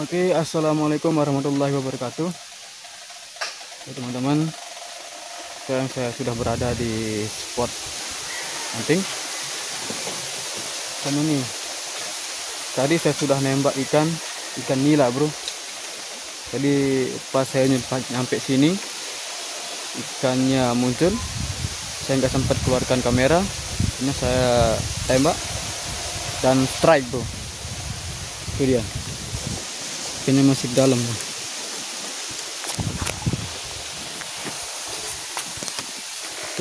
Oke, assalamualaikum warahmatullahi wabarakatuh. Ya, teman-teman, sekarang saya sudah berada di spot hunting. Sama nih, tadi saya sudah nembak ikan nila, bro. Jadi pas saya nyampe sini, ikannya muncul. Saya nggak sempat keluarkan kamera, ini saya tembak dan strike, bro. Itu dia. Ini masih dalam. Tuh,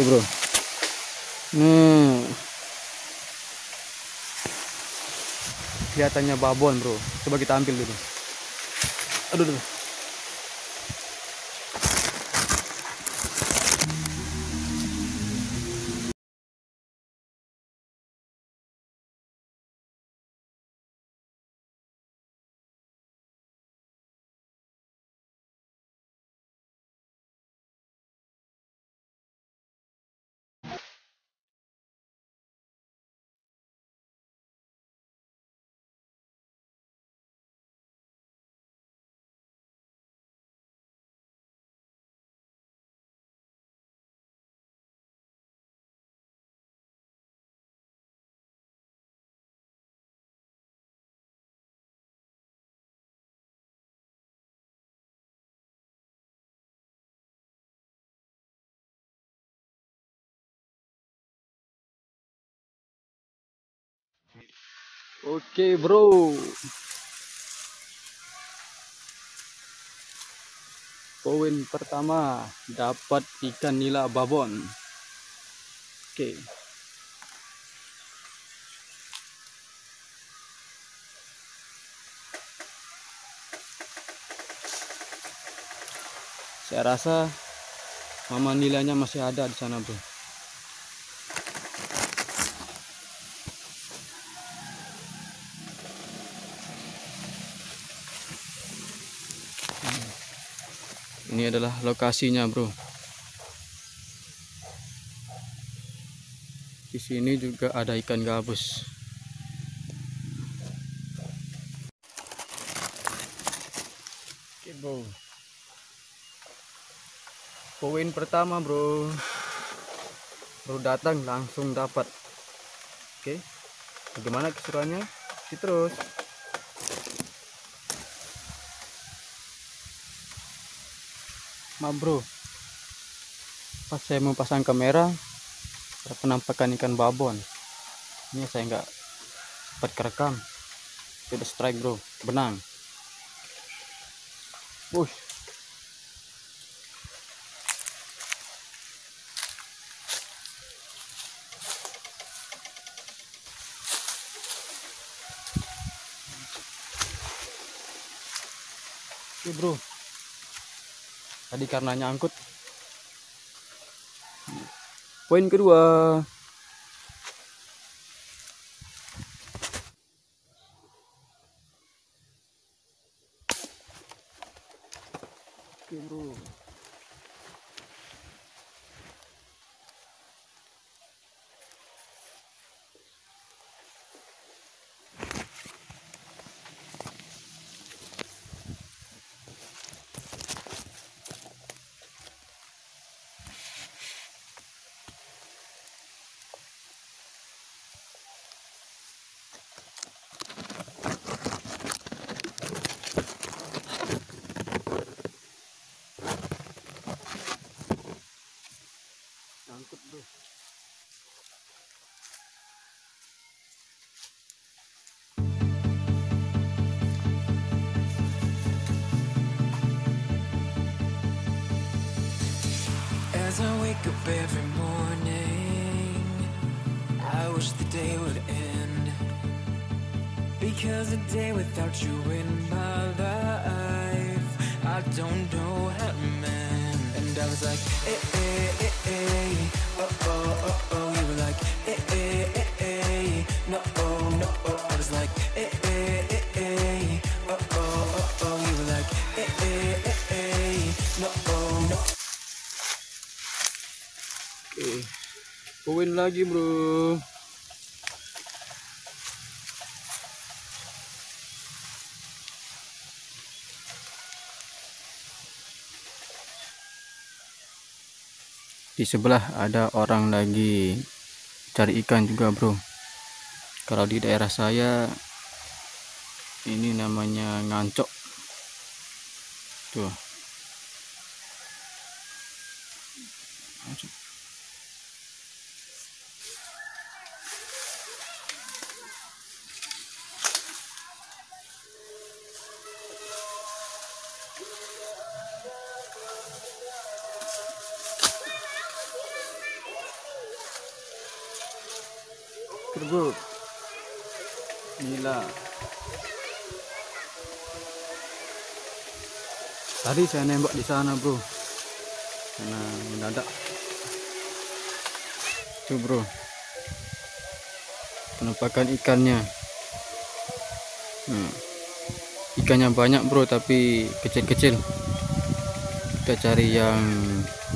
bro. Nah, kelihatannya babon, bro. Coba kita ambil dulu. Aduh, aduh. Oke, bro. Poin pertama dapat ikan nila babon. Oke. Saya rasa mama nilanya masih ada di sana, bro. Ini adalah lokasinya, bro. Di sini juga ada ikan gabus. Oke, bro. Poin pertama, bro. Baru datang langsung dapat. Oke. Bagaimana keseruannya? Kita terus. Maaf, bro, pas saya mau pasang kamera ada penampakan ikan babon. Ini saya nggak sempat kerekam. Itu strike, bro. Benang. Push. Oke, bro. Tadi karena nyangkut. Poin kedua. Oke, bro. As I wake up every morning, I wish the day would end, because a day without you in my life, I don't know how to mend. And I was like, eh, eh, eh, eh, oh, oh, oh, oh. You were like, eh, eh, eh, eh, no, oh, no, oh. I was like, eh, eh, eh, eh, oh, oh, oh, oh. You were like, eh, eh, eh, eh, no, oh, no. Poin lagi, bro. Di sebelah ada orang lagi cari ikan juga, bro. Kalau di daerah saya ini namanya ngancok. Tuh. Kerbuk, nila. Tadi saya nembak di sana, bro, karena mendadak. Tuh, bro, penampakan ikannya. Ikannya banyak, bro, tapi kecil-kecil. Kita cari yang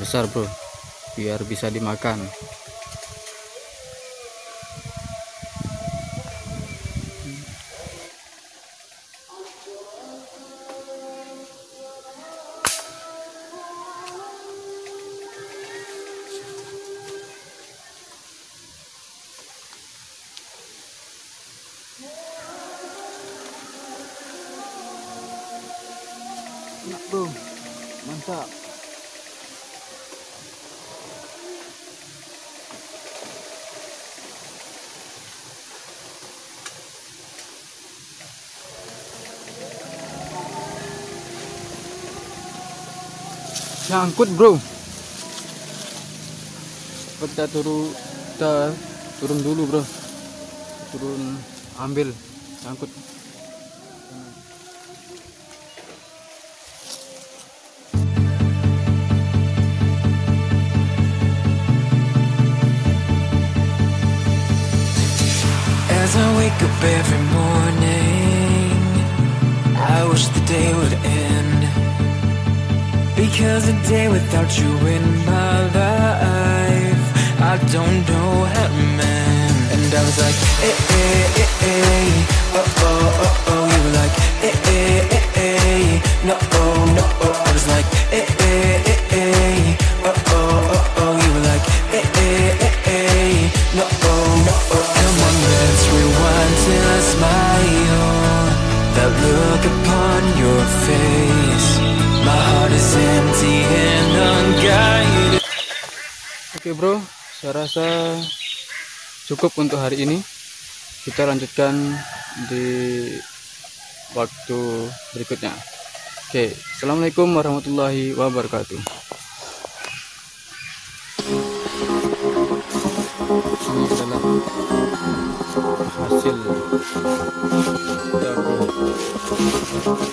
besar, bro, biar bisa dimakan. Enak, bro, mantap. Nyangkut, bro. Kita turun dulu, bro. Turun ambil nyangkut. As I wake up every morning, I wish the day would end, because a day without you in my life, I don't know how to mend. And I was like, eh, eh, eh, eh, oh, oh, oh, oh. You were like, eh, eh, eh, eh, no, oh, no, oh. I was like, eh, eh, eh, eh, oh, oh, oh, oh. You were like, eh, eh, eh, eh, no, oh, no, oh. Let's rewind till I smile. That look upon your face. My heart is empty and unguided. Oke, bro, saya rasa cukup untuk hari ini. Kita lanjutkan di waktu berikutnya. Oke, assalamualaikum warahmatullahi wabarakatuh. Ini adalah hasil dapur.